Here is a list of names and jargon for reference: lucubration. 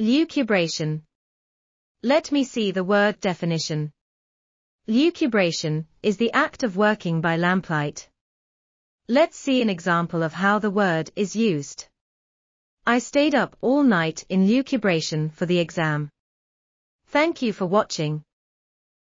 Lucubration. Let me see the word definition. Lucubration is the act of working by lamplight. Let's see an example of how the word is used. I stayed up all night in lucubration for the exam. Thank you for watching.